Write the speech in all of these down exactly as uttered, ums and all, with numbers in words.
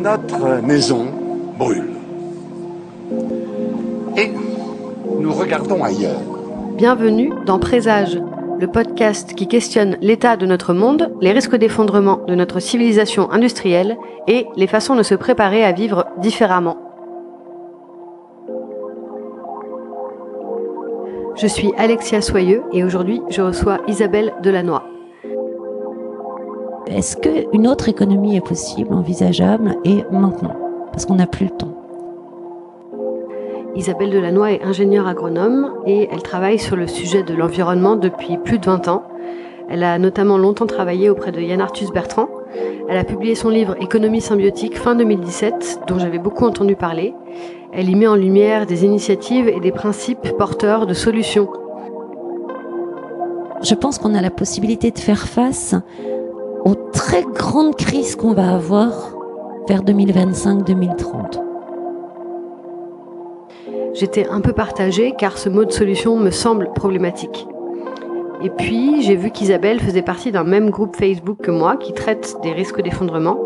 Notre maison brûle. Et nous regardons ailleurs. Bienvenue dans Présages, le podcast qui questionne l'état de notre monde, les risques d'effondrement de notre civilisation industrielle et les façons de se préparer à vivre différemment. Je suis Alexia Soyeux et aujourd'hui je reçois Isabelle Delannoy. Est-ce qu'une autre économie est possible, envisageable et maintenant? Parce qu'on n'a plus le temps. Isabelle Delannoy est ingénieure agronome et elle travaille sur le sujet de l'environnement depuis plus de vingt ans. Elle a notamment longtemps travaillé auprès de Yann Arthus-Bertrand. Elle a publié son livre « Économie symbiotique » fin deux mille dix-sept, dont j'avais beaucoup entendu parler. Elle y met en lumière des initiatives et des principes porteurs de solutions. Je pense qu'on a la possibilité de faire face aux très grandes crises qu'on va avoir vers deux mille vingt-cinq deux mille trente. J'étais un peu partagée car ce mot de solution me semble problématique. Et puis, j'ai vu qu'Isabelle faisait partie d'un même groupe Facebook que moi qui traite des risques d'effondrement.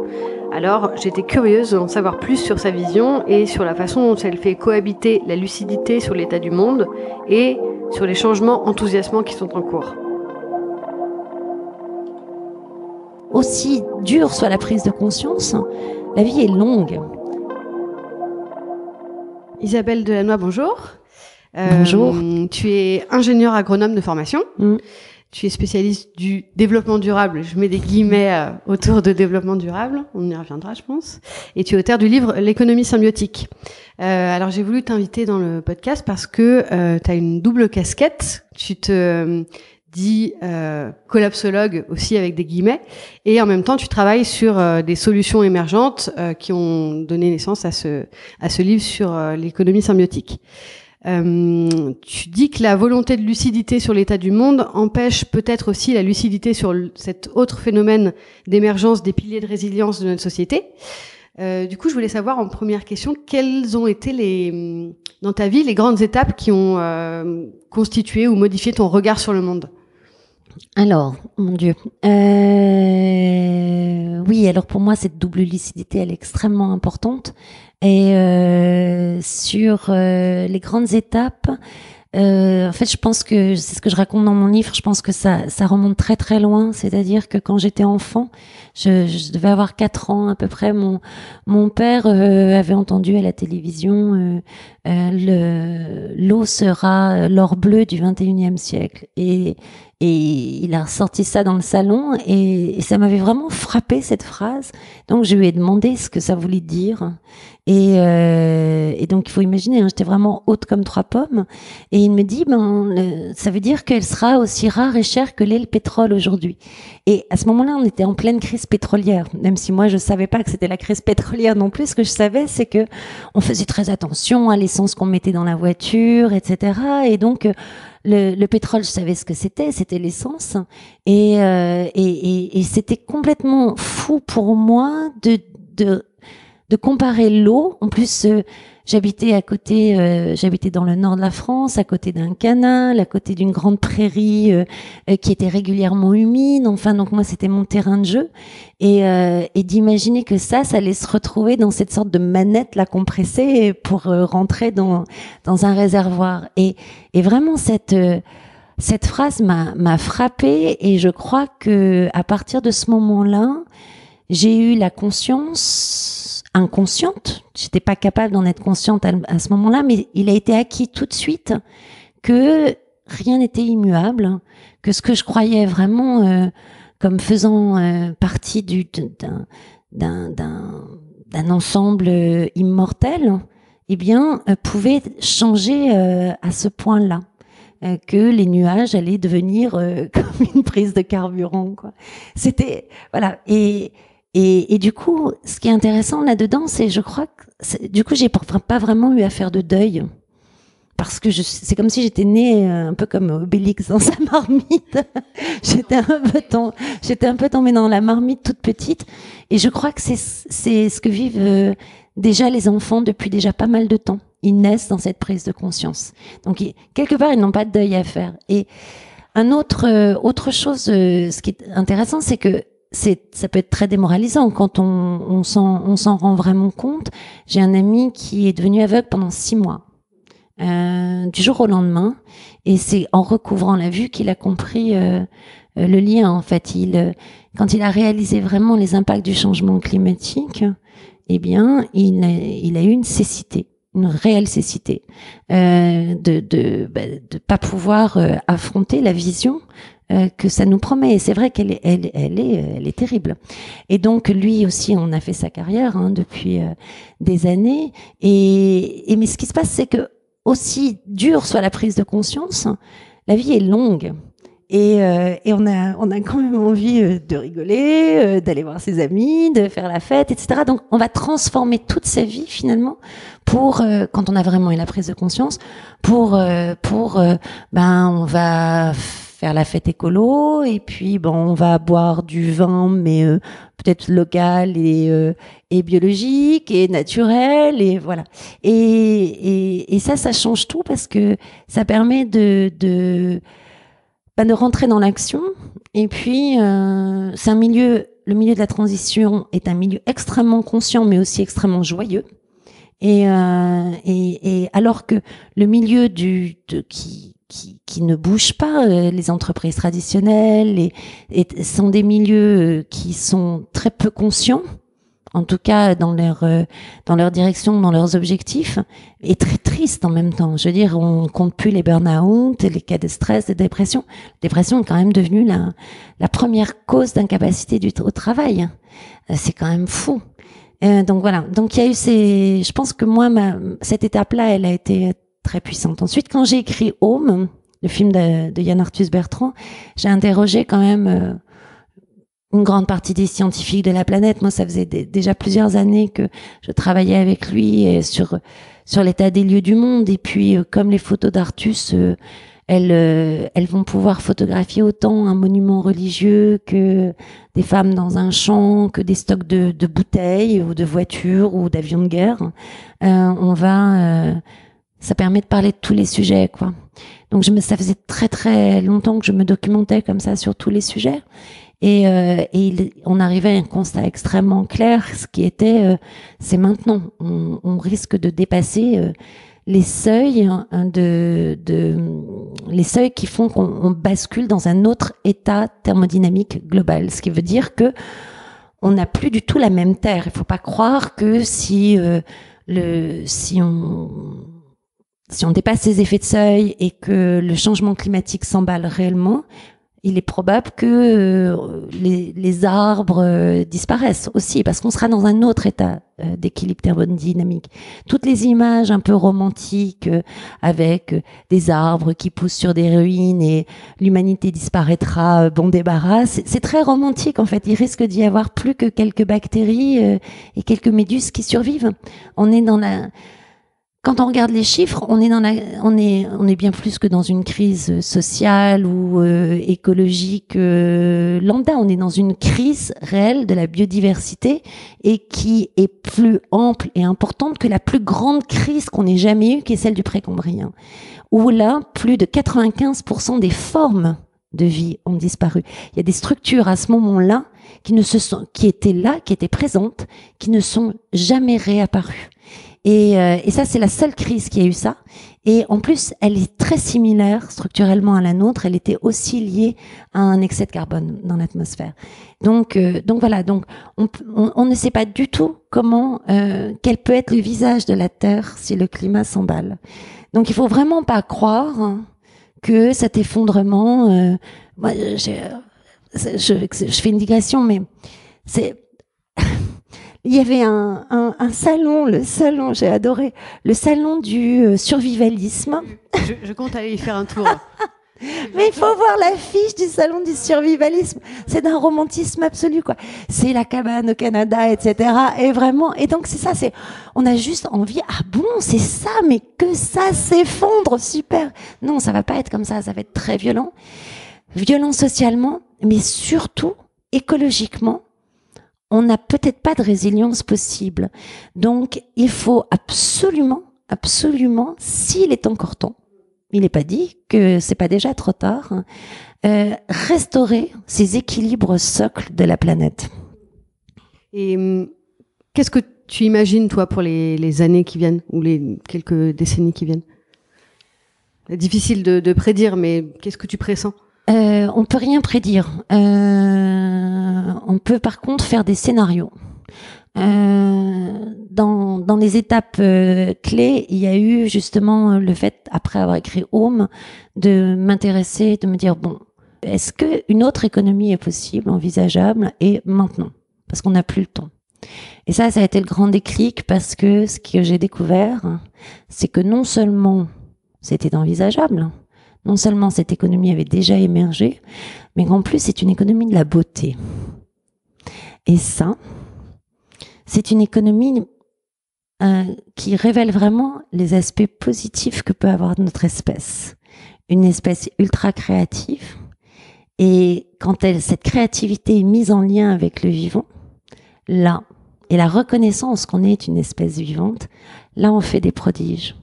Alors, j'étais curieuse d'en savoir plus sur sa vision et sur la façon dont elle fait cohabiter la lucidité sur l'état du monde et sur les changements enthousiasmants qui sont en cours. Aussi dure soit la prise de conscience, la vie est longue. Isabelle Delannoy, bonjour. Euh, bonjour. Tu es ingénieure agronome de formation. Mmh. Tu es spécialiste du développement durable. Je mets des guillemets euh, autour de développement durable. On y reviendra, je pense. Et tu es auteur du livre « L'économie symbiotique ». Euh, alors, j'ai voulu t'inviter dans le podcast parce que euh, tu as une double casquette. Tu te euh, dis euh, collapsologue aussi avec des guillemets. Et en même temps, tu travailles sur euh, des solutions émergentes euh, qui ont donné naissance à ce, à ce livre sur euh, l'économie symbiotique. Euh, tu dis que la volonté de lucidité sur l'état du monde empêche peut-être aussi la lucidité sur le, cet autre phénomène d'émergence des piliers de résilience de notre société. Euh, du coup, je voulais savoir en première question, quelles ont été les, dans ta vie les grandes étapes qui ont euh, constitué ou modifié ton regard sur le monde? Alors, mon Dieu, euh... oui, alors pour moi, cette double lucidité, elle est extrêmement importante. Et euh, sur euh, les grandes étapes, euh, en fait, je pense que, c'est ce que je raconte dans mon livre, je pense que ça, ça remonte très très loin. C'est-à-dire que quand j'étais enfant, je, je devais avoir quatre ans à peu près, mon, mon père euh, avait entendu à la télévision euh, euh, le, l'eau sera l'or bleu du vingt et unième siècle. Et... Et il a ressorti ça dans le salon et, et ça m'avait vraiment frappé cette phrase. Donc je lui ai demandé ce que ça voulait dire. Et, euh, et donc il faut imaginer, hein, j'étais vraiment haute comme trois pommes. Et il me dit, ben euh, ça veut dire qu'elle sera aussi rare et chère que l'est le pétrole aujourd'hui. Et à ce moment-là, on était en pleine crise pétrolière. Même si moi je savais pas que c'était la crise pétrolière non plus. Ce que je savais, c'est que on faisait très attention à l'essence qu'on mettait dans la voiture, et cetera. Et donc euh, Le, le pétrole, je savais ce que c'était, c'était l'essence, et, euh, et, et, et c'était complètement fou pour moi de de, de comparer l'eau. En plus, euh, j'habitais à côté, euh, j'habitais dans le nord de la France, à côté d'un canal, à côté d'une grande prairie euh, euh, qui était régulièrement humide. Enfin, donc moi, c'était mon terrain de jeu, et, euh, et d'imaginer que ça, ça allait se retrouver dans cette sorte de manette là compressée pour euh, rentrer dans dans un réservoir. Et Et vraiment, cette cette phrase m'a m'a frappée et je crois que à partir de ce moment-là, j'ai eu la conscience inconsciente. J'étais pas capable d'en être consciente à, à ce moment-là, mais il a été acquis tout de suite que rien n'était immuable, que ce que je croyais vraiment euh, comme faisant euh, partie du d'un d'un d'un d'un ensemble euh, immortel, eh bien, euh, pouvait changer euh, à ce point-là, euh, que les nuages allaient devenir euh, comme une prise de carburant, quoi. C'était, voilà. Et, et, et du coup, ce qui est intéressant là-dedans, c'est, je crois que, c'est, du coup, j'ai pas vraiment eu à faire de deuil. Parce que je, c'est comme si j'étais née un peu comme Obélix dans sa marmite. j'étais un peu tom- j'étais un peu tombée dans la marmite toute petite. Et je crois que c'est, c'est ce que vivent euh, déjà les enfants depuis déjà pas mal de temps. ils naissent dans cette prise de conscience. Donc, quelque part, ils n'ont pas de deuil à faire. Et un autre, euh, autre chose, euh, ce qui est intéressant, c'est que c'est, ça peut être très démoralisant quand on, on s'en, on s'en rend vraiment compte. J'ai un ami qui est devenu aveugle pendant six mois. Euh, du jour au lendemain, et c'est en recouvrant la vue qu'il a compris euh, euh, le lien en fait. Il, euh, quand il a réalisé vraiment les impacts du changement climatique, eh bien, il a, il a eu une cécité, une réelle cécité, euh, de de bah, de pas pouvoir euh, affronter la vision euh, que ça nous promet. Et c'est vrai qu'elle est, elle, elle est, elle est terrible. Et donc lui aussi, on a fait sa carrière hein, depuis euh, des années. Et, et mais ce qui se passe, c'est que aussi dure soit la prise de conscience, la vie est longue et, euh, et on a on a quand même envie de rigoler, euh, d'aller voir ses amis, de faire la fête, et cetera. Donc on va transformer toute sa vie finalement pour euh, quand on a vraiment eu la prise de conscience, pour euh, pour euh, ben on va faire la fête écolo et puis bon on va boire du vin mais euh, peut-être local et euh, et biologique et naturel et voilà et, et et ça ça change tout parce que ça permet de de ben, de rentrer dans l'action et puis euh, c'est un milieu le milieu de la transition est un milieu extrêmement conscient mais aussi extrêmement joyeux et euh, et, et alors que le milieu du de, qui Qui, qui ne bougent pas, euh, les entreprises traditionnelles, et, et sont des milieux qui sont très peu conscients, en tout cas dans leur euh, dans leur direction, dans leurs objectifs, et très tristes en même temps. Je veux dire, on compte plus les burn-out, les cas de stress, de dépression. La dépression est quand même devenue la la première cause d'incapacité du au travail. C'est quand même fou. Euh, donc voilà. Donc il y a eu ces. Je pense que moi, ma, cette étape-là, elle a été très puissante. Ensuite, quand j'ai écrit Home, le film de, de Yann Arthus-Bertrand, j'ai interrogé quand même euh, une grande partie des scientifiques de la planète. Moi, ça faisait d- déjà plusieurs années que je travaillais avec lui euh, sur sur l'état des lieux du monde. Et puis, euh, comme les photos d'Arthus, euh, elles euh, elles vont pouvoir photographier autant un monument religieux que des femmes dans un champ, que des stocks de, de bouteilles ou de voitures ou d'avions de guerre. Euh, on va euh, Ça permet de parler de tous les sujets, quoi. Donc, je me, ça faisait très, très longtemps que je me documentais comme ça sur tous les sujets. Et, euh, et il, on arrivait à un constat extrêmement clair, ce qui était, euh, c'est maintenant. On, on risque de dépasser euh, les seuils hein, de, de, les seuils qui font qu'on on bascule dans un autre état thermodynamique global. Ce qui veut dire que on n'a plus du tout la même Terre. Il ne faut pas croire que si, euh, le, si on, Si on dépasse ces effets de seuil et que le changement climatique s'emballe réellement, il est probable que les, les arbres disparaissent aussi, parce qu'on sera dans un autre état d'équilibre thermodynamique. Toutes les images un peu romantiques avec des arbres qui poussent sur des ruines et l'humanité disparaîtra, bon débarras, c'est, c'est très romantique en fait. Il risque d'y avoir plus que quelques bactéries et quelques méduses qui survivent. On est dans la... Quand on regarde les chiffres, on est dans la, on est, on est bien plus que dans une crise sociale ou euh, écologique euh, lambda. On est dans une crise réelle de la biodiversité et qui est plus ample et importante que la plus grande crise qu'on ait jamais eue, qui est celle du Pré-Cambrien, où là, plus de quatre-vingt-quinze pour cent des formes de vie ont disparu. Il y a des structures à ce moment-là qui ne se sont, qui étaient là, qui étaient présentes, qui ne sont jamais réapparues. Et, euh, et ça, c'est la seule crise qui a eu ça. Et en plus, elle est très similaire structurellement à la nôtre. Elle était aussi liée à un excès de carbone dans l'atmosphère. Donc, euh, donc voilà. Donc, on, on, on ne sait pas du tout comment, euh, quel peut être le visage de la Terre si le climat s'emballe. Donc, il faut vraiment pas croire que cet effondrement. Euh, moi, j'ai, je, je, je fais une digression, mais c'est. Il y avait un, un, un salon, le salon, j'ai adoré, le salon du survivalisme. Je, je compte aller y faire un tour. Mais il faut voir l'affiche du salon du survivalisme. C'est d'un romantisme absolu, quoi. C'est la cabane au Canada, et cetera. Et vraiment, et donc c'est ça, c'est, on a juste envie, ah bon, c'est ça, mais que ça s'effondre, super. Non, ça va pas être comme ça, ça va être très violent. Violent socialement, mais surtout écologiquement. On n'a peut-être pas de résilience possible. Donc, il faut absolument absolument, s'il est encore temps, il n'est pas dit que c'est pas déjà trop tard, euh, restaurer ces équilibres socles de la planète. Et qu'est-ce que tu imagines, toi, pour les, les années qui viennent ou les quelques décennies qui viennent? Difficile de, de prédire, mais qu'est-ce que tu pressens? euh, On peut rien prédire. Euh, on peut par contre faire des scénarios. Euh, dans, dans les étapes euh, clés, il y a eu justement le fait, après avoir écrit Home, de m'intéresser, de me dire, bon, est-ce qu'une autre économie est possible, envisageable, et maintenant? Parce qu'on n'a plus le temps. Et ça, ça a été le grand déclic, parce que ce que j'ai découvert, c'est que non seulement c'était envisageable, non seulement cette économie avait déjà émergé, mais qu'en plus, c'est une économie de la beauté. Et ça... c'est une économie euh, qui révèle vraiment les aspects positifs que peut avoir notre espèce. Une espèce ultra créative. Et quand elle, cette créativité est mise en lien avec le vivant, là, et la reconnaissance qu'on est une espèce vivante, là, on fait des prodiges.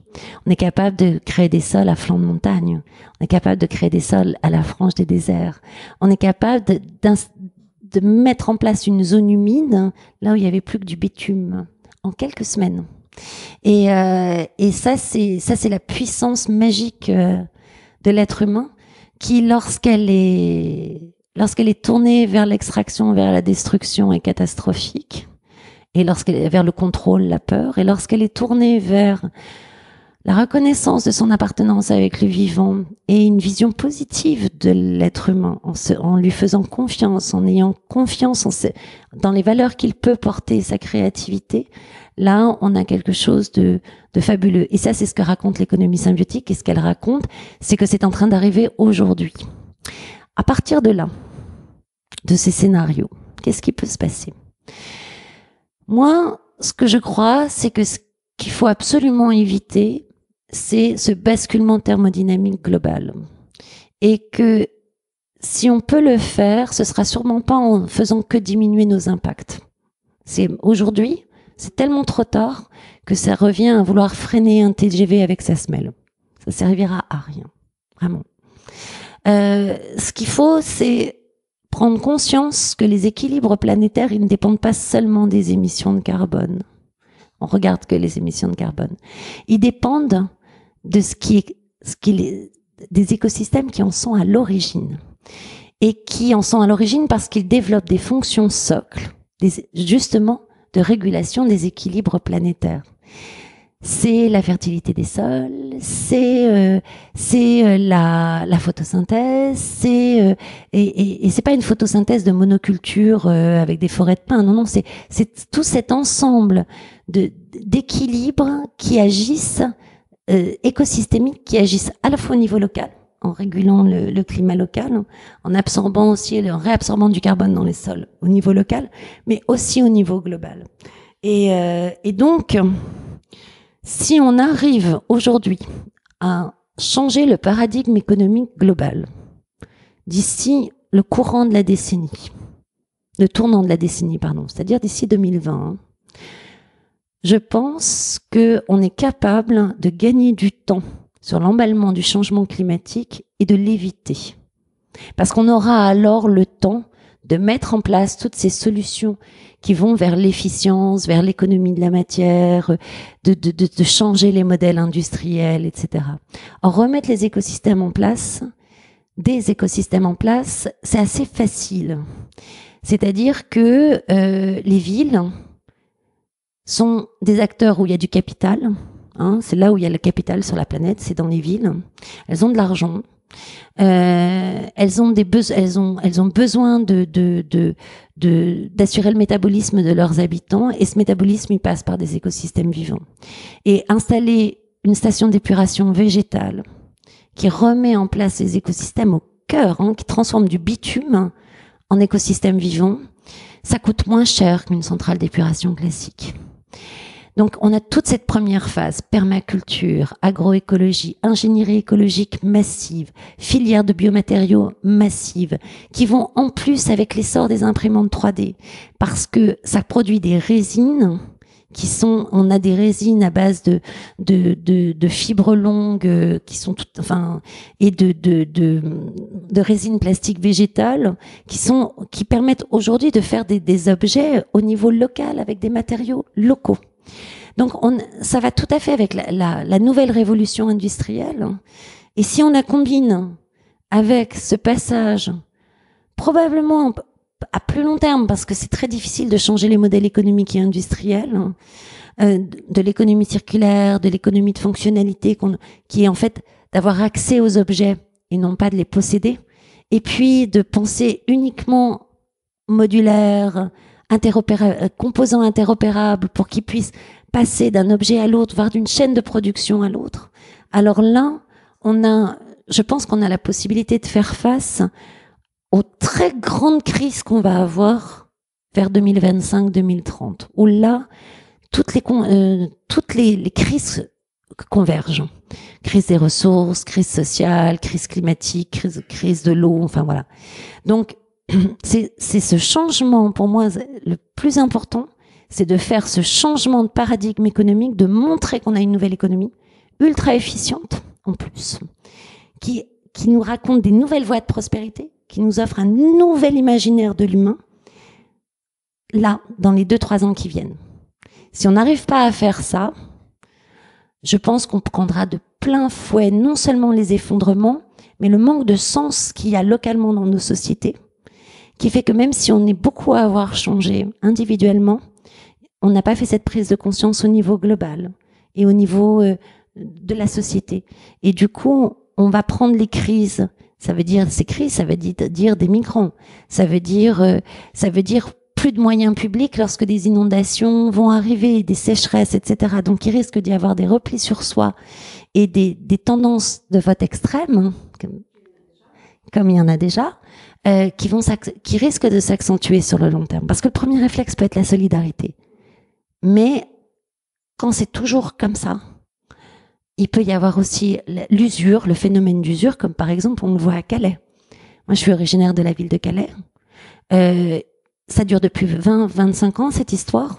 On est capable de créer des sols à flanc de montagne. On est capable de créer des sols à la frange des déserts. On est capable de, de mettre en place une zone humide, là où il n'y avait plus que du bitume, en quelques semaines. Et, euh, et ça, c'est ça, c'est la puissance magique euh, de l'être humain qui, lorsqu'elle est, lorsqu'elle est tournée vers l'extraction, vers la destruction, est catastrophique, et lorsqu'elle vers le contrôle, la peur, et lorsqu'elle est tournée vers la reconnaissance de son appartenance avec le vivant et une vision positive de l'être humain, en, se, en lui faisant confiance, en ayant confiance en se, dans les valeurs qu'il peut porter, sa créativité, là, on a quelque chose de, de fabuleux. Et ça, c'est ce que raconte l'économie symbiotique. Et ce qu'elle raconte, c'est que c'est en train d'arriver aujourd'hui. À partir de là, de ces scénarios, qu'est-ce qui peut se passer? Moi, ce que je crois, c'est que ce qu'il faut absolument éviter, c'est ce basculement thermodynamique global. Et que si on peut le faire, ce sera sûrement pas en faisant que diminuer nos impacts. C'est aujourd'hui, c'est tellement trop tard que ça revient à vouloir freiner un T G V avec sa semelle. Ça servira à rien, vraiment. Euh, ce qu'il faut, c'est prendre conscience que les équilibres planétaires, ils ne dépendent pas seulement des émissions de carbone. On regarde que les émissions de carbone. Ils dépendent de ce qui est, ce qui est, des écosystèmes qui en sont à l'origine. Et qui en sont à l'origine parce qu'ils développent des fonctions socles, des, justement, de régulation des équilibres planétaires. C'est la fertilité des sols, c'est euh, c'est euh, la, la photosynthèse, c'est euh, et, et, et c'est pas une photosynthèse de monoculture euh, avec des forêts de pins. Non, non, c'est c'est tout cet ensemble de d'équilibres qui agissent euh, écosystémiques, qui agissent à la fois au niveau local, en régulant le, le climat local, en absorbant aussi le réabsorbant du carbone dans les sols au niveau local, mais aussi au niveau global. Et euh, et donc si on arrive aujourd'hui à changer le paradigme économique global, d'ici le courant de la décennie, le tournant de la décennie, pardon, c'est-à-dire d'ici deux mille vingt, je pense qu'on est capable de gagner du temps sur l'emballement du changement climatique et de l'éviter. Parce qu'on aura alors le temps de mettre en place toutes ces solutions qui vont vers l'efficience, vers l'économie de la matière, de, de, de, de changer les modèles industriels, et cetera. Or, remettre les écosystèmes en place, des écosystèmes en place, c'est assez facile. C'est-à-dire que euh, les villes sont des acteurs où il y a du capital, hein, c'est là où il y a le capital sur la planète, c'est dans les villes. Elles ont de l'argent. Euh, elles ont des besoins, elles ont, elles ont besoin de, de, de, de, d'assurer le métabolisme de leurs habitants, et ce métabolisme, il passe par des écosystèmes vivants. Et installer une station d'épuration végétale qui remet en place les écosystèmes au cœur, hein, qui transforme du bitume en écosystème vivant, ça coûte moins cher qu'une centrale d'épuration classique. Donc, on a toute cette première phase, permaculture, agroécologie, ingénierie écologique massive, filière de biomatériaux massive, qui vont en plus avec l'essor des imprimantes trois D, parce que ça produit des résines qui sont, on a des résines à base de de de, de fibres longues qui sont toutes, enfin, et de de de de résines plastiques végétales qui sont qui permettent aujourd'hui de faire des des objets au niveau local avec des matériaux locaux. Donc on, ça va tout à fait avec la, la, la nouvelle révolution industrielle. Et si on la combine avec ce passage, probablement à plus long terme, parce que c'est très difficile de changer les modèles économiques et industriels, euh, de l'économie circulaire, de l'économie de fonctionnalité, qu'on, qui est en fait d'avoir accès aux objets et non pas de les posséder, et puis de penser uniquement modulaire, Interopéra- composants interopérables pour qu'ils puissent passer d'un objet à l'autre, voire d'une chaîne de production à l'autre. Alors là, on a, je pense qu'on a la possibilité de faire face aux très grandes crises qu'on va avoir vers deux mille vingt-cinq deux mille trente, où là, toutes les, euh, toutes les, les crises convergent. Crise des ressources, crise sociale, crise climatique, crise, crise de l'eau, enfin voilà. Donc, C'est, c'est ce changement, pour moi, le plus important, c'est de faire ce changement de paradigme économique, de montrer qu'on a une nouvelle économie, ultra efficiente en plus, qui, qui nous raconte des nouvelles voies de prospérité, qui nous offre un nouvel imaginaire de l'humain, là, dans les deux, trois ans qui viennent. Si on n'arrive pas à faire ça, je pense qu'on prendra de plein fouet non seulement les effondrements, mais le manque de sens qu'il y a localement dans nos sociétés, qui fait que même si on est beaucoup à avoir changé individuellement, on n'a pas fait cette prise de conscience au niveau global et au niveau euh, de la société. Et du coup, on va prendre les crises. Ça veut dire ces crises, ça veut dire des migrants. Ça veut dire, euh, ça veut dire plus de moyens publics lorsque des inondations vont arriver, des sécheresses, et cetera. Donc, il risque d'y avoir des replis sur soi et des, des tendances de vote extrême, comme, comme il y en a déjà. Euh, qui, vont qui risquent de s'accentuer sur le long terme. Parce que le premier réflexe peut être la solidarité. Mais quand c'est toujours comme ça, il peut y avoir aussi l'usure, le phénomène d'usure, comme par exemple on le voit à Calais. Moi, je suis originaire de la ville de Calais. Euh, ça dure depuis vingt, vingt-cinq ans, cette histoire.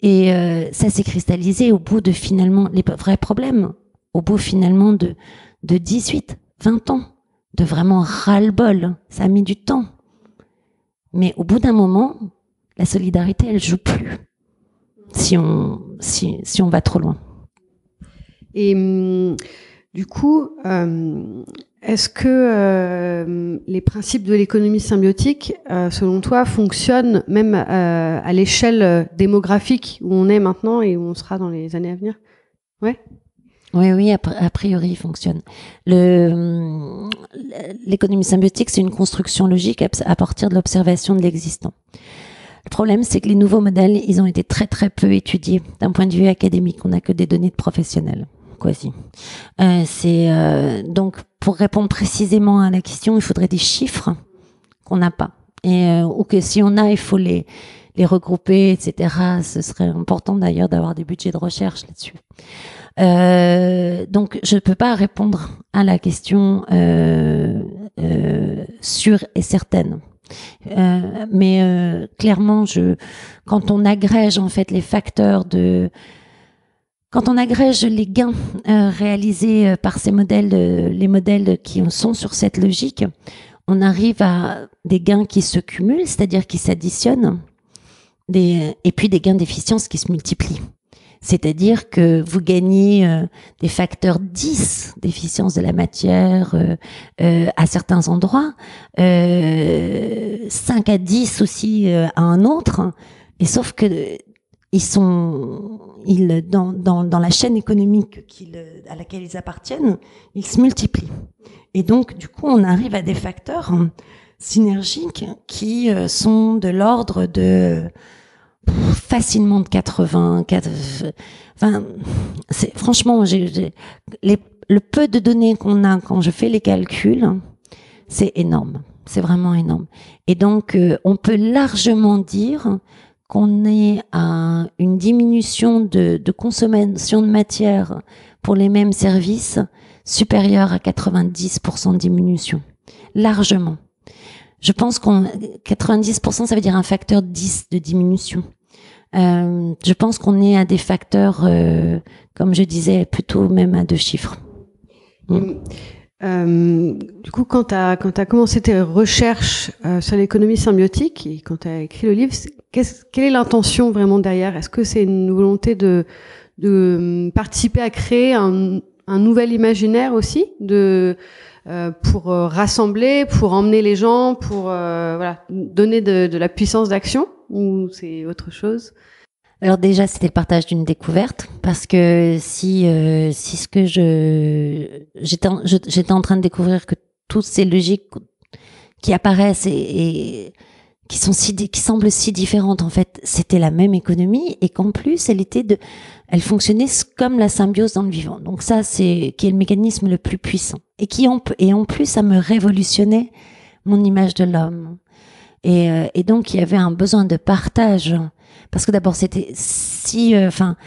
Et euh, ça s'est cristallisé au bout de, finalement, les vrais problèmes, au bout finalement de, de dix-huit, vingt ans. De vraiment ras-le-bol. Ça a mis du temps. Mais au bout d'un moment, la solidarité, elle joue plus si on, si, si on va trop loin. Et du coup, euh, est-ce que euh, les principes de l'économie symbiotique, euh, selon toi, fonctionnent même euh, à l'échelle démographique où on est maintenant et où on sera dans les années à venir? Ouais. Oui, oui, a priori, il fonctionne. Le, l'économie symbiotique, c'est une construction logique à partir de l'observation de l'existant. Le problème, c'est que les nouveaux modèles, ils ont été très, très peu étudiés d'un point de vue académique. On n'a que des données de professionnels, quasi. Euh, c'est, euh, donc, pour répondre précisément à la question, il faudrait des chiffres qu'on n'a pas. Et, euh, ou que si on a, il faut les, les regrouper, et cetera. Ce serait important d'ailleurs d'avoir des budgets de recherche là-dessus. Euh, donc, je ne peux pas répondre à la question euh, euh, sûre et certaine. Euh, mais euh, clairement, je, quand on agrège en fait les facteurs de, quand on agrège les gains euh, réalisés par ces modèles, de, les modèles qui sont sur cette logique, on arrive à des gains qui se cumulent, c'est-à-dire qui s'additionnent, des, et puis des gains d'efficience qui se multiplient. C'est-à-dire que vous gagnez euh, des facteurs dix d'efficience de la matière euh, euh, à certains endroits, euh, cinq à dix aussi euh, à un autre, et sauf que euh, ils sont ils dans dans dans la chaîne économique qu'ils, à laquelle ils appartiennent, ils se multiplient. Et donc du coup, on arrive à des facteurs hein, synergiques qui euh, sont de l'ordre de facilement de quatre-vingts, quatre-vingts enfin, c'est, franchement, j'ai, j'ai, les, le peu de données qu'on a quand je fais les calculs, c'est énorme. C'est vraiment énorme. Et donc, euh, on peut largement dire qu'on est à une diminution de, de consommation de matière pour les mêmes services supérieure à quatre-vingt-dix pour cent de diminution. Largement. Je pense qu'on quatre-vingt-dix pour cent, ça veut dire un facteur dix de diminution. Euh, je pense qu'on est à des facteurs, euh, comme je disais, plutôt même à deux chiffres. Mm. Euh, du coup, quand tu as quand tu as commencé tes recherches euh, sur l'économie symbiotique, et quand tu as écrit le livre, qu'est-ce, quelle est l'intention vraiment derrière? Est-ce que c'est une volonté de, de participer à créer un, un nouvel imaginaire aussi, de euh, pour euh, rassembler, pour emmener les gens, pour euh, voilà, donner de, de la puissance d'action, ou c'est autre chose? Alors déjà, c'était le partage d'une découverte, parce que si euh, si ce que je j'étais en, je, j'étais en train de découvrir que toutes ces logiques qui apparaissent et, et qui sont si qui semblent si différentes, en fait, c'était la même économie et qu'en plus elle était de elle fonctionnait comme la symbiose dans le vivant. Donc ça, c'est qui est le mécanisme le plus puissant et qui en et en plus ça me révolutionnait mon image de l'homme. Et, euh, et donc il y avait un besoin de partage, parce que d'abord c'était si, enfin, euh,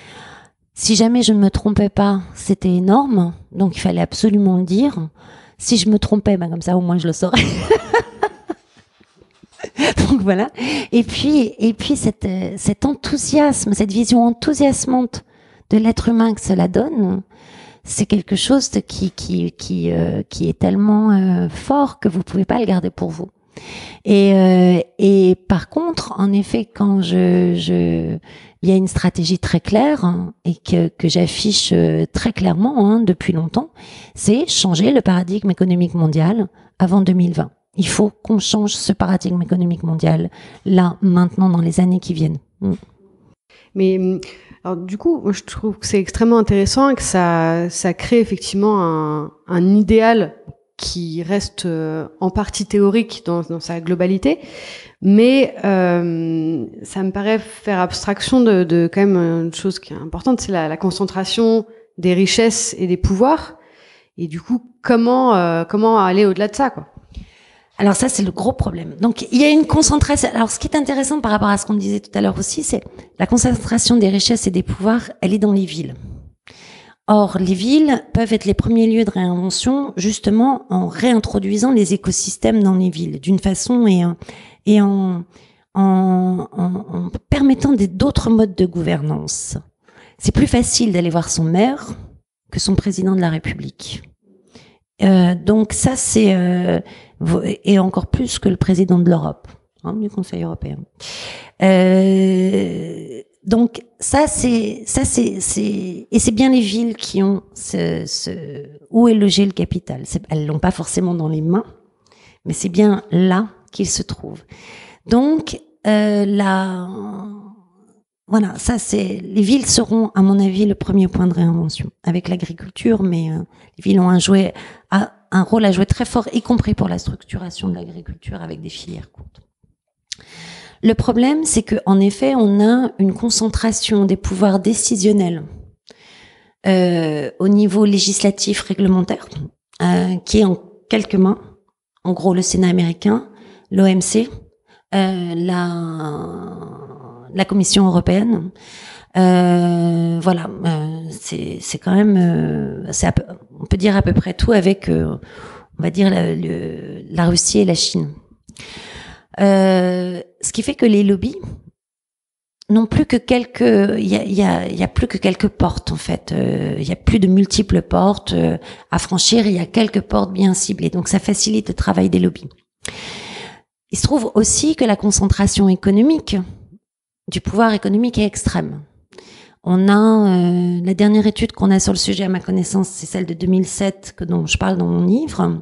si jamais je ne me trompais pas, c'était énorme, donc il fallait absolument le dire. Si je me trompais, ben comme ça au moins je le saurais. Donc voilà. Et puis et puis cette, euh, cet enthousiasme, cette vision enthousiasmante de l'être humain que cela donne, c'est quelque chose de qui qui qui euh, qui est tellement euh, fort que vous pouvez pas le garder pour vous. Et, euh, et par contre, en effet, quand je, je, il y a une stratégie très claire, hein, et que, que j'affiche très clairement, hein, depuis longtemps, c'est changer le paradigme économique mondial avant deux mille vingt. Il faut qu'on change ce paradigme économique mondial là, maintenant, dans les années qui viennent. Mm. Mais alors, du coup, je trouve que c'est extrêmement intéressant et que ça, ça crée effectivement un, un idéal qui reste euh, en partie théorique dans, dans sa globalité, mais euh, ça me paraît faire abstraction de, de quand même une chose qui est importante, c'est la, la concentration des richesses et des pouvoirs. Et du coup, comment euh, comment aller au-delà de ça, quoi? Alors ça, c'est le gros problème. Donc il y a une concentration. Alors ce qui est intéressant par rapport à ce qu'on disait tout à l'heure aussi, c'est la concentration des richesses et des pouvoirs, elle est dans les villes. Or, les villes peuvent être les premiers lieux de réinvention, justement en réintroduisant les écosystèmes dans les villes, d'une façon et, et en, en, en, en permettant d'autres modes de gouvernance. C'est plus facile d'aller voir son maire que son président de la République. Euh, donc ça, c'est... Euh, et encore plus que le président de l'Europe, hein, du Conseil européen. Euh... Donc ça c'est ça c'est c'est et c'est bien les villes qui ont ce, ce où est logé le capital. C'est, elles l'ont pas forcément dans les mains, mais c'est bien là qu'il se trouve. Donc euh, là voilà, ça c'est les villes seront à mon avis le premier point de réinvention avec l'agriculture, mais euh, les villes ont un joué a un rôle à jouer très fort, y compris pour la structuration de l'agriculture avec des filières courtes. Le problème, c'est que, en effet, on a une concentration des pouvoirs décisionnels euh, au niveau législatif, réglementaire, euh, qui est en quelques mains. En gros, le Sénat américain, l'O M C, euh, la, la Commission européenne. Euh, voilà, euh, c'est, c'est quand même, euh, c'est à peu, on peut dire à peu près tout avec, euh, on va dire, la, le, la Russie et la Chine. Euh, ce qui fait que les lobbies n'ont plus que quelques, il y a, y, a, y a plus que quelques portes en fait. Il euh, y a plus de multiples portes euh, à franchir. Il y a quelques portes bien ciblées, donc ça facilite le travail des lobbies. Il se trouve aussi que la concentration économique du pouvoir économique est extrême. On a euh, la dernière étude qu'on a sur le sujet à ma connaissance, c'est celle de deux mille sept que dont je parle dans mon livre,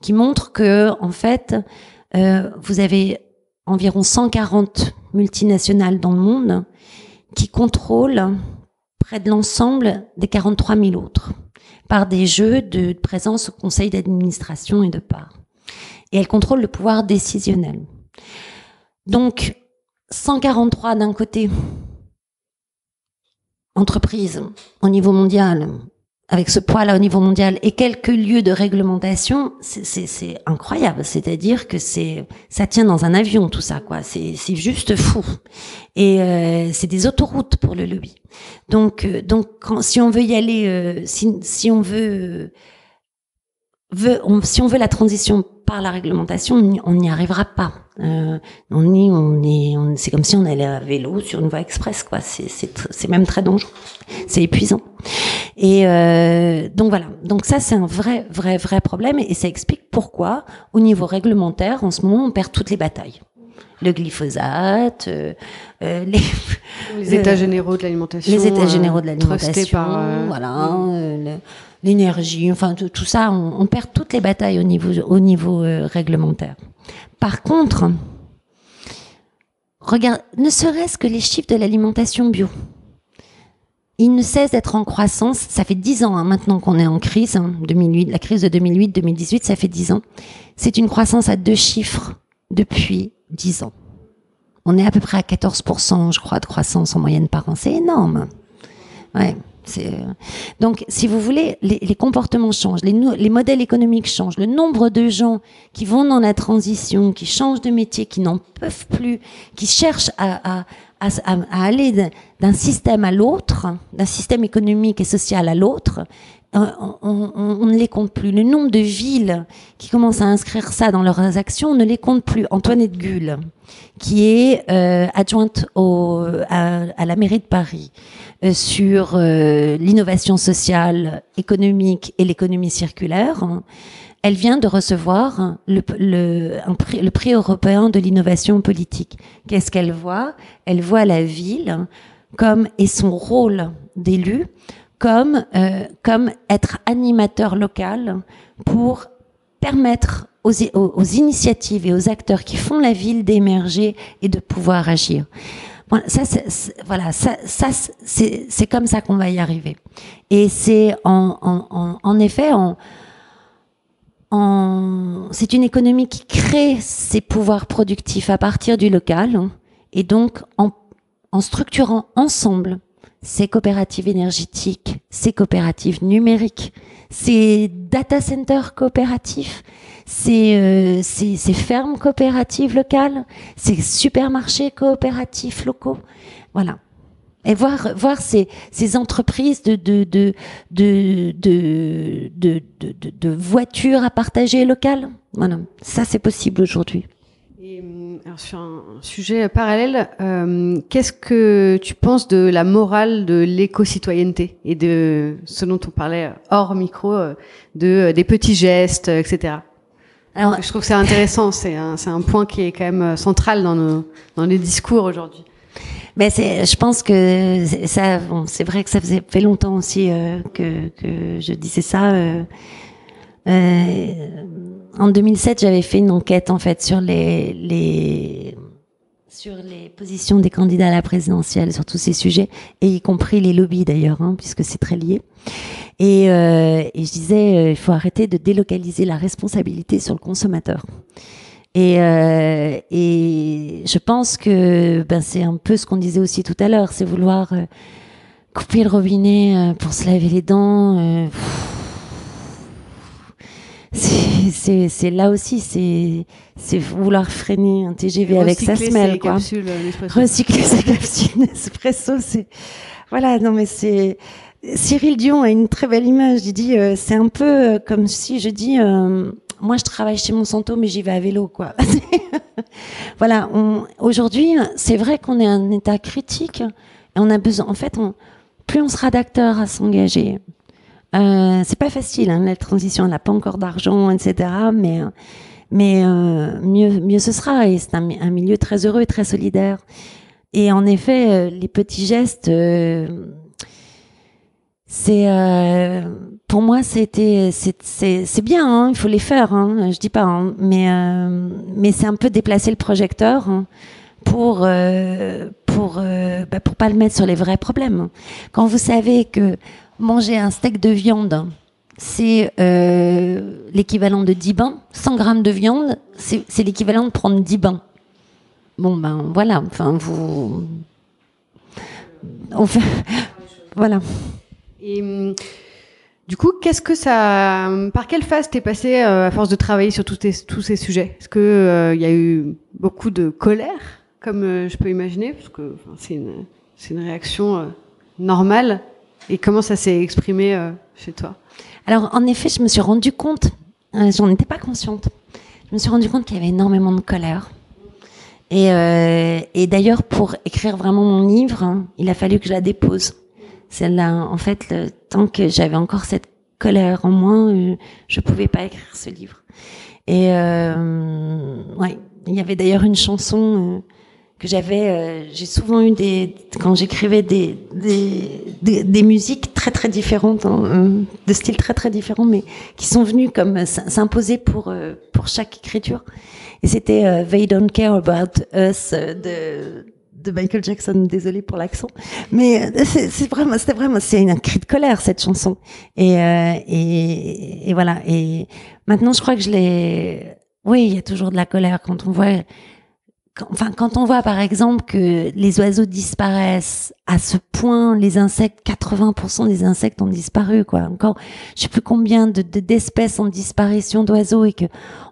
qui montre que en fait Euh, vous avez environ cent quarante multinationales dans le monde qui contrôlent près de l'ensemble des quarante-trois mille autres par des jeux de présence au conseil d'administration et de parts. Et elles contrôlent le pouvoir décisionnel. Donc, cent quarante-trois d'un côté, entreprises au niveau mondial, avec ce poids-là au niveau mondial et quelques lieux de réglementation, c'est, c'est, c'est incroyable. C'est-à-dire que c'est, ça tient dans un avion tout ça, quoi. C'est, c'est juste fou. Et euh, c'est des autoroutes pour le lobby. Donc, euh, donc, quand, si on veut y aller, euh, si, si on veut veut, on, si on veut la transition par la réglementation, on n'y arrivera pas. Euh, on est, on est, on, c'est comme si on allait à vélo sur une voie express, quoi. C'est, c'est, c'est même très dangereux. C'est épuisant. Et euh, donc voilà. Donc ça, c'est un vrai, vrai, vrai problème, et ça explique pourquoi, au niveau réglementaire, en ce moment, on perd toutes les batailles. Le glyphosate, euh, euh, les, les états euh, généraux de l'alimentation, les états généraux de l'alimentation, euh, voilà, euh, le, l'énergie, enfin tout, tout ça, on, on perd toutes les batailles au niveau, au niveau euh, réglementaire. Par contre, regarde, ne serait-ce que les chiffres de l'alimentation bio, ils ne cessent d'être en croissance. Ça fait dix ans hein, maintenant qu'on est en crise, hein, deux mille huit, la crise de deux mille huit deux mille dix-huit, ça fait dix ans. C'est une croissance à deux chiffres depuis dix ans. On est à peu près à quatorze pour cent, je crois, de croissance en moyenne par an. C'est énorme. Ouais, c'est... Donc, si vous voulez, les, les comportements changent, les, les modèles économiques changent, le nombre de gens qui vont dans la transition, qui changent de métier, qui n'en peuvent plus, qui cherchent à, à, à, à aller d'un système à l'autre, d'un système économique et social à l'autre, On, on, on ne les compte plus. Le nombre de villes qui commencent à inscrire ça dans leurs actions, on ne les compte plus. Antoine Gull, qui est euh, adjointe au, à, à la mairie de Paris euh, sur euh, l'innovation sociale, économique et l'économie circulaire, hein, elle vient de recevoir le, le, un prix, le prix européen de l'innovation politique. Qu'est-ce qu'elle voit? Elle voit la ville comme, et son rôle d'élu, comme euh, comme être animateur local pour permettre aux, aux, aux initiatives et aux acteurs qui font la ville d'émerger et de pouvoir agir. Bon, ça, c'est, c'est, voilà, ça, ça c'est, c'est comme ça qu'on va y arriver. Et c'est en, en, en, en effet, en, en, c'est une économie qui crée ses pouvoirs productifs à partir du local, hein, et donc en, en structurant ensemble ces coopératives énergétiques, ces coopératives numériques, ces data centers coopératifs, ces, euh, ces, ces fermes coopératives locales, ces supermarchés coopératifs locaux, voilà. Et voir voir ces, ces entreprises de de de de de de, de, de, de voitures à partager locales, voilà. Ça, c'est possible aujourd'hui. Et alors, sur un sujet parallèle, euh, qu'est-ce que tu penses de la morale de l'éco-citoyenneté et de ce dont on parlait hors micro, de des petits gestes, et cetera. Alors, je trouve que c'est intéressant, c'est un, c'est un point qui est quand même central dans nos dans les discours aujourd'hui. Ben c'est, je pense que ça, bon, c'est vrai que ça faisait fait longtemps aussi euh, que que je disais ça. Euh, euh, En deux mille sept, j'avais fait une enquête en fait sur les, les sur les positions des candidats à la présidentielle sur tous ces sujets, et y compris les lobbies d'ailleurs, hein, puisque c'est très lié. Et, euh, et je disais, euh, il faut arrêter de délocaliser la responsabilité sur le consommateur. Et, euh, et je pense que ben, c'est un peu ce qu'on disait aussi tout à l'heure, c'est vouloir euh, couper le robinet euh, pour se laver les dents. Euh, C'est, c'est, c'est là aussi, c'est, c'est vouloir freiner un T G V avec sa semelle, quoi. Capsules, recycler sa capsule Nespresso, c'est, voilà, non mais c'est, Cyril Dion a une très belle image, il dit, euh, c'est un peu comme si je dis, euh, moi je travaille chez Monsanto mais j'y vais à vélo, quoi. Voilà, on, aujourd'hui, c'est vrai qu'on est à un état critique, et on a besoin, en fait, on, plus on sera d'acteurs à s'engager. Euh, c'est pas facile, hein, la transition, elle n'a pas encore d'argent, et cetera. Mais, mais euh, mieux, mieux ce sera, et c'est un, un milieu très heureux et très solidaire. Et en effet, les petits gestes, euh, c'est, euh, pour moi, c'était, c'est, c'est, c'est bien, hein, il faut les faire, hein, je dis pas, hein, mais, euh, mais c'est un peu déplacer le projecteur, hein, pour, euh, pour, euh, bah, pour pas le mettre sur les vrais problèmes. Quand vous savez que manger un steak de viande, c'est euh, l'équivalent de dix bains. cent grammes de viande, c'est, c'est l'équivalent de prendre dix bains. Bon, ben voilà, enfin, vous... Enfin, voilà. Et du coup, qu'est-ce que ça... Par quelle phase t'es passée euh, à force de travailler sur tous, tes, tous ces sujets? Est-ce qu'il euh, y a eu beaucoup de colère, comme euh, je peux imaginer? Parce que enfin, c'est, une, c'est une réaction euh, normale. Et comment ça s'est exprimé euh, chez toi? Alors, en effet, je me suis rendu compte euh, j'en étais pas consciente. Je me suis rendu compte qu'il y avait énormément de colère. Et, euh, et d'ailleurs, pour écrire vraiment mon livre, hein, il a fallu que je la dépose. Celle-là, en fait, le, tant que j'avais encore cette colère en moi, euh, je pouvais pas écrire ce livre. Et euh, ouais, il y avait d'ailleurs une chanson euh, que j'avais. Euh, j'ai souvent eu des, quand j'écrivais des, des des des musiques très très différentes, hein, euh, de styles très très différents, mais qui sont venues comme euh, s'imposer pour euh, pour chaque écriture. Et c'était euh, They Don't Care About Us de de Michael Jackson. Désolée pour l'accent, mais c'est, c'est vraiment, c'était vraiment, c'est un cri de colère cette chanson. Et, euh, et et voilà. Et maintenant, je crois que je l'ai. Oui, il y a toujours de la colère quand on voit, quand, enfin quand on voit par exemple que les oiseaux disparaissent à ce point, les insectes, quatre-vingts pour cent des insectes ont disparu, quoi. Encore, je sais plus combien de, de d'espèces en disparition d'oiseaux, et que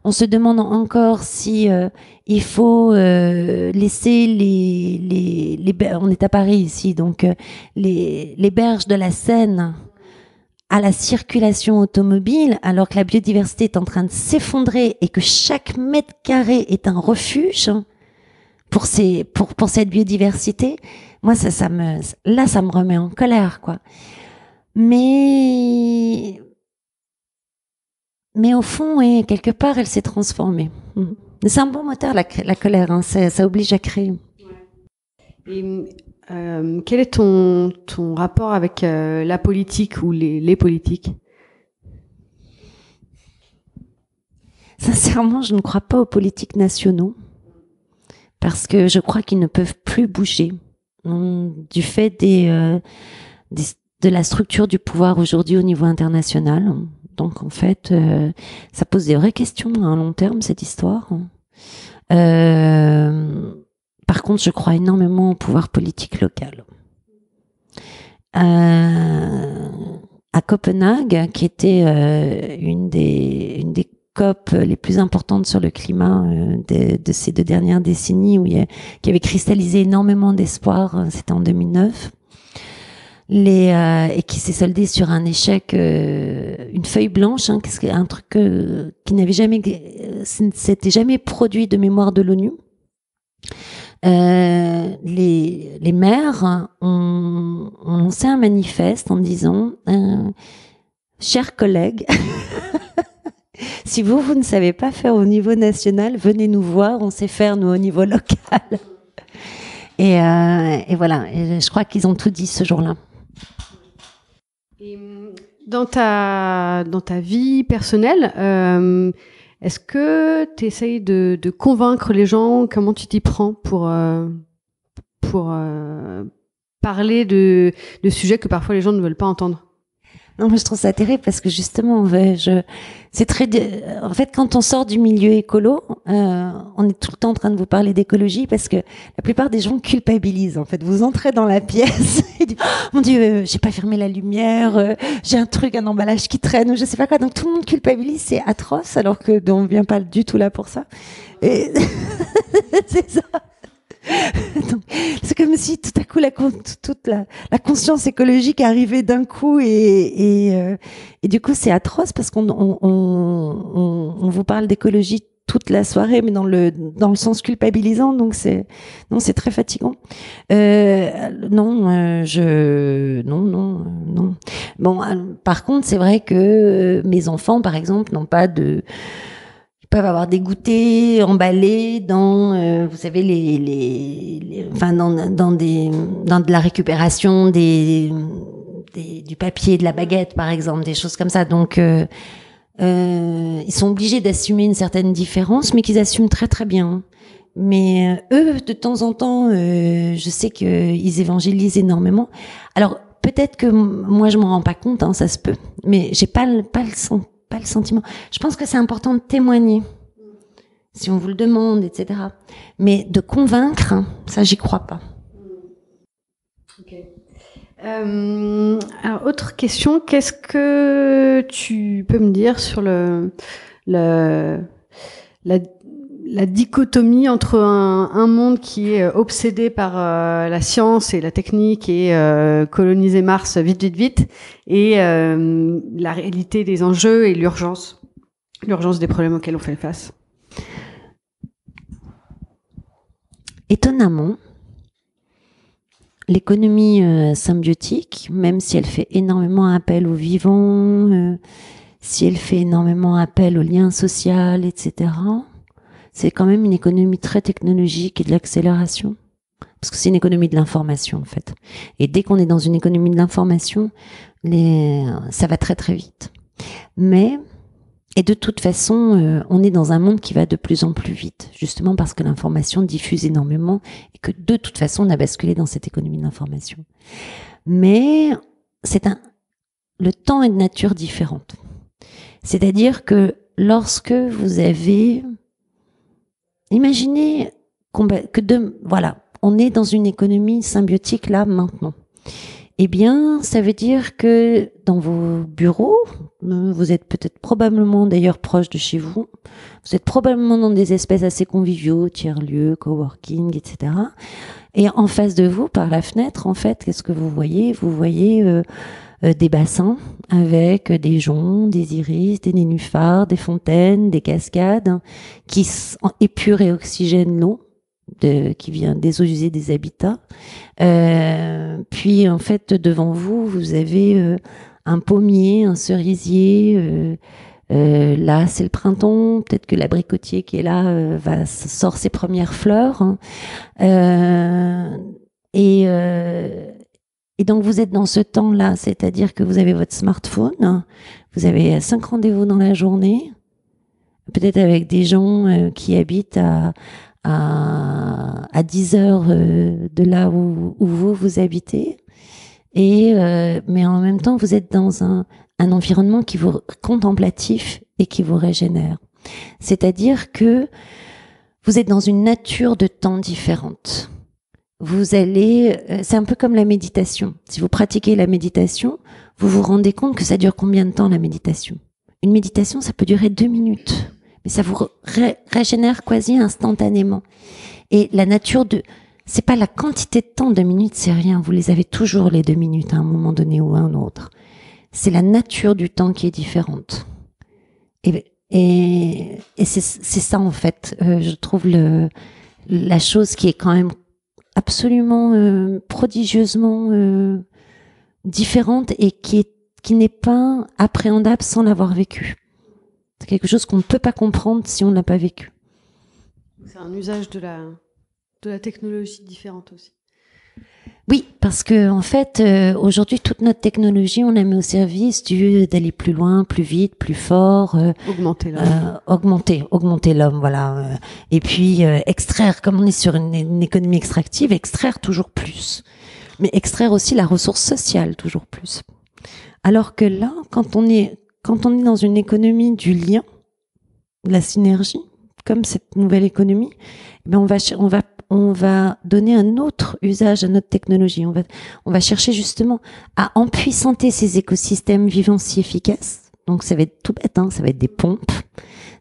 on se demande encore si euh, il faut euh, laisser les les les ber- on est à Paris ici, donc euh, les les berges de la Seine à la circulation automobile, alors que la biodiversité est en train de s'effondrer et que chaque mètre carré est un refuge pour ces pour pour cette biodiversité. Moi, ça ça me là ça me remet en colère, quoi. Mais mais au fond, et oui, quelque part, elle s'est transformée. C'est un bon moteur, la la colère, hein. Ça, ça oblige à créer. Et Euh, quel est ton, ton rapport avec euh, la politique ou les, les politiques? Sincèrement, je ne crois pas aux politiques nationaux, parce que je crois qu'ils ne peuvent plus bouger du fait des, euh, des, de la structure du pouvoir aujourd'hui au niveau international. Donc en fait, euh, ça pose des vraies questions à un long terme, cette histoire. Euh... Par contre, je crois énormément au pouvoir politique local. Euh, à Copenhague, qui était euh, une des, une des COP les plus importantes sur le climat euh, de, de ces deux dernières décennies, où il y a, qui avait cristallisé énormément d'espoir, c'était en deux mille neuf, les, euh, et qui s'est soldée sur un échec, euh, une feuille blanche, hein, un truc euh, qui n'avait jamais, s'était jamais produit de mémoire de l'ONU. Euh, les, les maires ont, ont lancé un manifeste en disant euh, « Chers collègues, si vous, vous ne savez pas faire au niveau national, venez nous voir, on sait faire, nous, au niveau local. » Et, euh, et voilà, et je crois qu'ils ont tout dit ce jour-là. Et dans ta, dans ta vie personnelle, euh, est-ce que tu essayes de, de convaincre les gens? Comment tu t'y prends pour, euh, pour euh, parler de, de sujets que parfois les gens ne veulent pas entendre? Non, mais je trouve ça terrible, parce que justement, je, c'est très, en fait, quand on sort du milieu écolo, euh, on est tout le temps en train de vous parler d'écologie, parce que la plupart des gens culpabilisent. En fait, vous entrez dans la pièce, et disent, oh, mon Dieu, euh, j'ai pas fermé la lumière, euh, j'ai un truc, un emballage qui traîne, ou je sais pas quoi. Donc tout le monde culpabilise, c'est atroce, alors que on vient pas du tout là pour ça. Et c'est ça. Donc, c'est comme si tout à coup la, toute la, la conscience écologique arrivait d'un coup, et, et, euh, et du coup c'est atroce, parce qu'on on, on, on vous parle d'écologie toute la soirée, mais dans le dans le sens culpabilisant. Donc c'est non, c'est très fatigant. Euh, non, euh, je non non euh, non. Bon, euh, par contre, c'est vrai que euh, mes enfants, par exemple, n'ont pas de peuvent avoir des goûters emballés dans, euh, vous savez, les, les, les enfin dans, dans des, dans de la récupération des, des, du papier, de la baguette, par exemple, des choses comme ça. Donc, euh, euh, ils sont obligés d'assumer une certaine différence, mais qu'ils assument très très bien. Mais euh, eux, de temps en temps, euh, je sais qu'ils évangélisent énormément. Alors peut-être que m- moi je m'en rends pas compte, hein, ça se peut, mais j'ai pas le, pas le sens. Pas le sentiment. Je pense que c'est important de témoigner, si on vous le demande, et cetera. Mais de convaincre, ça, j'y crois pas. Okay. Euh, alors, autre question, qu'est-ce que tu peux me dire sur le, le la, la dichotomie entre un, un monde qui est obsédé par euh, la science et la technique, et euh, coloniser Mars vite, vite, vite, et euh, la réalité des enjeux et l'urgence l'urgence des problèmes auxquels on fait face. Étonnamment, l'économie euh, symbiotique, même si elle fait énormément appel au vivant, euh, si elle fait énormément appel au lien social, et cetera, c'est quand même une économie très technologique et de l'accélération. Parce que c'est une économie de l'information, en fait. Et dès qu'on est dans une économie de l'information, les... ça va très très vite. Mais, et de toute façon, euh, on est dans un monde qui va de plus en plus vite, justement parce que l'information diffuse énormément et que de toute façon, on a basculé dans cette économie de l'information. Mais c'est un... le temps est de nature différente. C'est-à-dire que lorsque vous avez... Imaginez que de... voilà, on est dans une économie symbiotique là, maintenant. Eh bien, ça veut dire que dans vos bureaux, vous êtes peut-être probablement d'ailleurs proche de chez vous, vous êtes probablement dans des espaces assez conviviaux, tiers-lieux, coworking, et cetera. Et en face de vous, par la fenêtre, en fait, qu'est-ce que vous voyez? Vous voyez euh, euh, des bassins avec des joncs, des iris, des nénuphars, des fontaines, des cascades hein, qui épurent et oxygènent l'eau. De, qui vient des eaux usées des habitats. Euh, puis, en fait, devant vous, vous avez euh, un pommier, un cerisier. Euh, euh, là, c'est le printemps. Peut-être que l'abricotier qui est là euh, va, sort ses premières fleurs. Hein. Euh, et, euh, et donc, vous êtes dans ce temps-là, c'est-à-dire que vous avez votre smartphone. Hein, vous avez cinq rendez-vous dans la journée. Peut-être avec des gens euh, qui habitent à... à, à dix heures euh, de là où, où vous, vous habitez. Et, euh, mais en même temps, vous êtes dans un, un environnement qui vous contemplatif et qui vous régénère. C'est-à-dire que vous êtes dans une nature de temps différente. Vous allez, euh, c'est un peu comme la méditation. Si vous pratiquez la méditation, vous vous rendez compte que ça dure combien de temps la méditation? Une méditation, ça peut durer deux minutes. Mais ça vous ré- régénère quasi instantanément. Et la nature de... C'est pas la quantité de temps, deux minutes, c'est rien. Vous les avez toujours, les deux minutes, à un moment donné ou à un autre. C'est la nature du temps qui est différente. Et, et, et c'est, c'est ça, en fait. Euh, je trouve le, la chose qui est quand même absolument, euh, prodigieusement euh, différente et qui, est, qui n'est pas appréhendable sans l'avoir vécue. C'est quelque chose qu'on ne peut pas comprendre si on ne l'a pas vécu. C'est un usage de la, de la technologie différente aussi. Oui, parce que en fait, euh, aujourd'hui, toute notre technologie, on la met au service du, d'aller plus loin, plus vite, plus fort. Euh, augmenter l'homme. Euh, augmenter, augmenter l'homme, voilà. Et puis, euh, extraire, comme on est sur une, une économie extractive, extraire toujours plus. Mais extraire aussi la ressource sociale toujours plus. Alors que là, quand on est... Quand on est dans une économie du lien, de la synergie, comme cette nouvelle économie, ben on va on va on va donner un autre usage à notre technologie. On va on va chercher justement à empuissanter ces écosystèmes vivants si efficaces. Donc ça va être tout bête, hein, ça va être des pompes,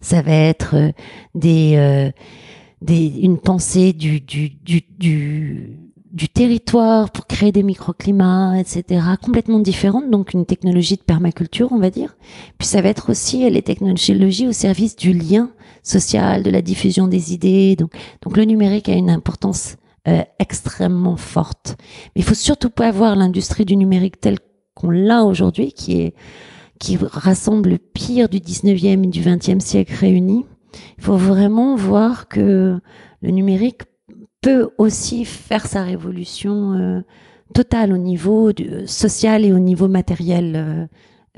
ça va être des euh, des une pensée du du du du du territoire pour créer des microclimats, et cetera, complètement différentes, donc une technologie de permaculture, on va dire. Puis ça va être aussi les technologies au service du lien social, de la diffusion des idées. Donc, donc le numérique a une importance euh, extrêmement forte. Mais il faut surtout pas avoir l'industrie du numérique telle qu'on l'a aujourd'hui, qui est qui rassemble le pire du dix-neuvième et du vingtième siècle réunis. Il faut vraiment voir que le numérique peut aussi faire sa révolution euh, totale au niveau du, social et au niveau matériel euh,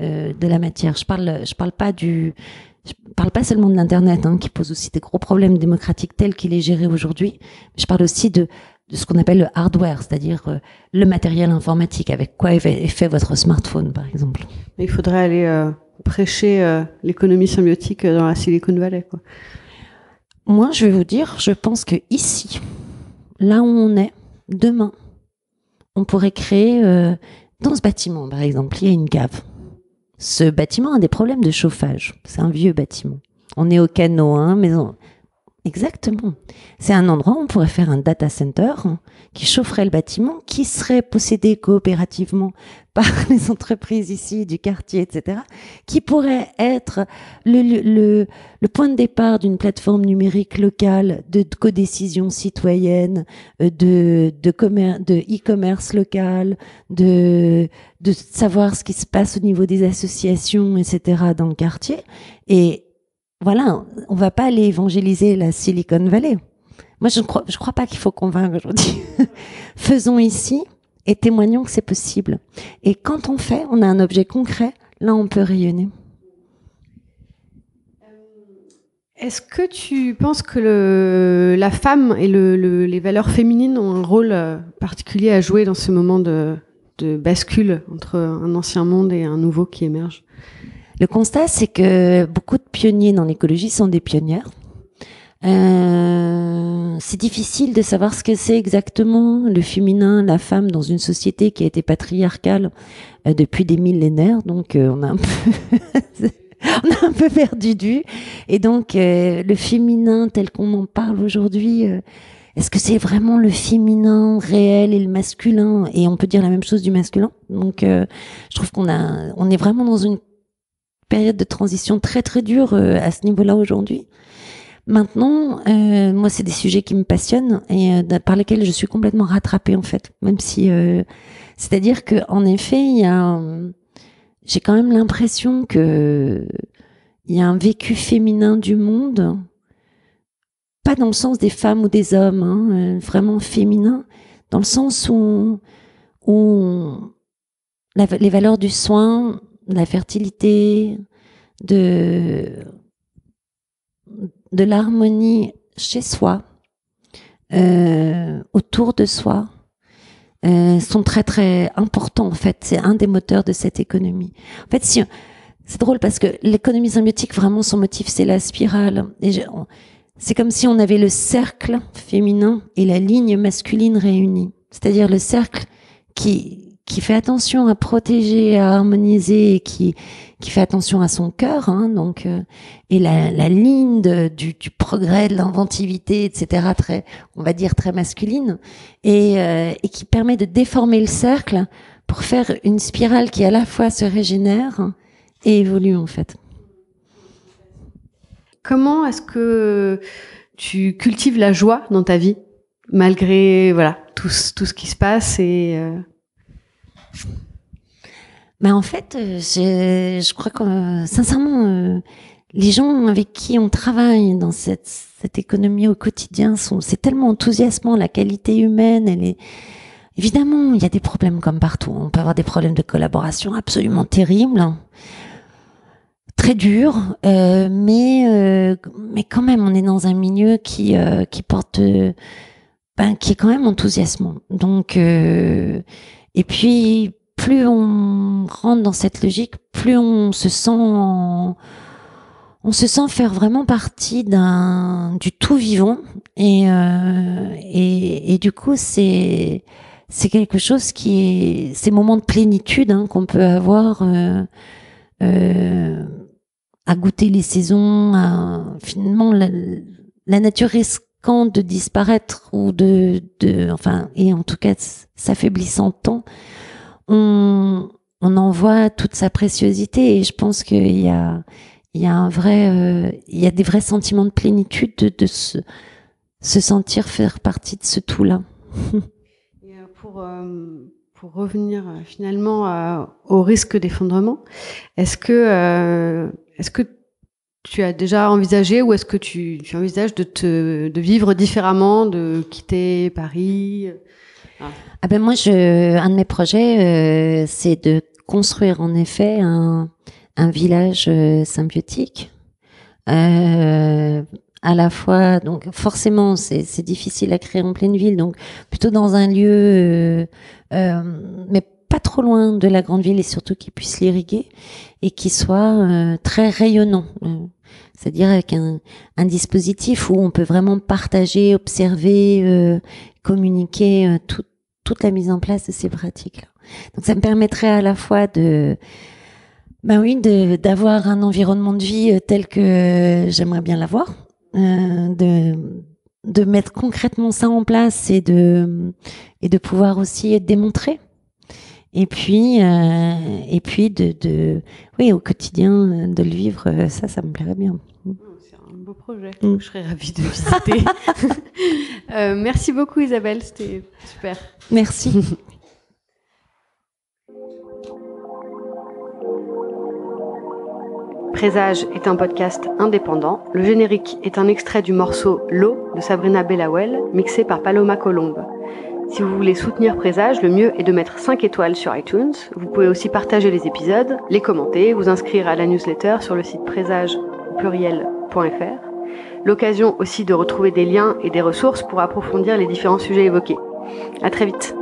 euh, de la matière. Je parle, je parle pas du, je parle pas seulement de l'internet hein, qui pose aussi des gros problèmes démocratiques tels qu'il est géré aujourd'hui. Je parle aussi de, de ce qu'on appelle le hardware, c'est-à-dire euh, le matériel informatique avec quoi est fait, est fait votre smartphone, par exemple. Mais il faudrait aller euh, prêcher euh, l'économie symbiotique dans la Silicon Valley, quoi. Moi, je vais vous dire, je pense que ici, là où on est, demain, on pourrait créer, euh, dans ce bâtiment, par exemple, il y a une cave. Ce bâtiment a des problèmes de chauffage. C'est un vieux bâtiment. On est au canot, hein, mais on... Exactement. C'est un endroit où on pourrait faire un data center qui chaufferait le bâtiment, qui serait possédé coopérativement par les entreprises ici, du quartier, et cetera, qui pourrait être le, le, le, le point de départ d'une plateforme numérique locale de, de codécision citoyenne, de, de, commer, de e-commerce local, de, de savoir ce qui se passe au niveau des associations, et cetera, dans le quartier. Et voilà, on va pas aller évangéliser la Silicon Valley. Moi, je ne crois, je crois pas qu'il faut convaincre aujourd'hui. Faisons ici et témoignons que c'est possible. Et quand on fait, on a un objet concret, là, on peut rayonner. Est-ce que tu penses que le, la femme et le, le, les valeurs féminines ont un rôle particulier à jouer dans ce moment de, de bascule entre un ancien monde et un nouveau qui émerge ? Le constat, c'est que beaucoup de pionniers dans l'écologie sont des pionnières. Euh, c'est difficile de savoir ce que c'est exactement le féminin, la femme dans une société qui a été patriarcale euh, depuis des millénaires. Donc, euh, on a un peu... On a un peu perdu de vue. Et donc, euh, le féminin tel qu'on en parle aujourd'hui... Euh, Est-ce que c'est vraiment le féminin réel et le masculin ? Et on peut dire la même chose du masculin. Donc, euh, je trouve qu'on a, on est vraiment dans une période de transition très très dure euh, à ce niveau-là aujourd'hui. Maintenant, euh, moi, c'est des sujets qui me passionnent et euh, par lesquels je suis complètement rattrapée en fait. Même si, euh, c'est-à-dire que en effet, il y a, j'ai quand même l'impression que il y a un vécu féminin du monde. Pas dans le sens des femmes ou des hommes, hein, vraiment féminin, dans le sens où, où la, les valeurs du soin, de la fertilité, de, de l'harmonie chez soi, euh, autour de soi, euh, sont très très importants en fait. C'est un des moteurs de cette économie. En fait, si, c'est drôle parce que l'économie symbiotique, vraiment son motif, c'est la spirale. Et je, on, c'est comme si on avait le cercle féminin et la ligne masculine réunie. C'est-à-dire le cercle qui, qui fait attention à protéger, à harmoniser, et qui, qui fait attention à son cœur, hein, donc, euh, et la, la ligne de, du, du progrès, de l'inventivité, et cetera, très, on va dire très masculine, et, euh, et qui permet de déformer le cercle pour faire une spirale qui à la fois se régénère et évolue, en fait. Comment est-ce que tu cultives la joie dans ta vie, malgré voilà, tout, tout ce qui se passe et euh... ben en fait, je crois que, sincèrement, les gens avec qui on travaille dans cette, cette économie au quotidien, sont, c'est tellement enthousiasmant, la qualité humaine, elle est... Évidemment, il y a des problèmes comme partout. On peut avoir des problèmes de collaboration absolument terribles. Très dur, euh, mais euh, mais quand même, on est dans un milieu qui euh, qui porte, euh, ben qui est quand même enthousiasmant. Donc euh, et puis plus on rentre dans cette logique, plus on se sent en, on se sent faire vraiment partie d'un du tout vivant et euh, et et du coup c'est c'est quelque chose qui est ces moments de plénitude hein, qu'on peut avoir. Euh, euh, à goûter les saisons, à, finalement la, la nature risquant de disparaître ou de, de, enfin, et en tout cas s'affaiblissant tant, on, on en voit toute sa préciosité et je pense qu'il y a, il y a un vrai, euh, il y a des vrais sentiments de plénitude de, de se, se sentir faire partie de ce tout-là. Et pour euh... Pour revenir finalement à, au risque d'effondrement, est-ce que, euh, est-ce que tu as déjà envisagé ou est-ce que tu, tu envisages de, te, de vivre différemment, de quitter Paris ? Ah. Ah ben moi, je, un de mes projets, euh, c'est de construire en effet un, un village symbiotique. Euh, à la fois, donc forcément, c'est, c'est difficile à créer en pleine ville, donc plutôt dans un lieu, euh, euh, mais pas trop loin de la grande ville et surtout qui puisse l'irriguer et qui soit euh, très rayonnant. Euh, c'est-à-dire avec un, un dispositif où on peut vraiment partager, observer, euh, communiquer euh, tout, toute la mise en place de ces pratiques-là. Donc ça me permettrait à la fois de... Ben oui, de, d'avoir un environnement de vie tel que j'aimerais bien l'avoir. euh, de, de mettre concrètement ça en place et de, et de pouvoir aussi démontrer. Et puis, euh, et puis de, de, oui, au quotidien, de le vivre, ça, ça me plairait bien. C'est un beau projet. Mm. Je serais ravie de visiter. euh, merci beaucoup, Isabelle. C'était super. Merci. Présages est un podcast indépendant. Le générique est un extrait du morceau L'eau de Sabrina Belawell, mixé par Paloma Colombe. Si vous voulez soutenir Présages, le mieux est de mettre cinq étoiles sur iTunes. Vous pouvez aussi partager les épisodes, les commenter, vous inscrire à la newsletter sur le site présages pluriel point f r. L'occasion aussi de retrouver des liens et des ressources pour approfondir les différents sujets évoqués. À très vite.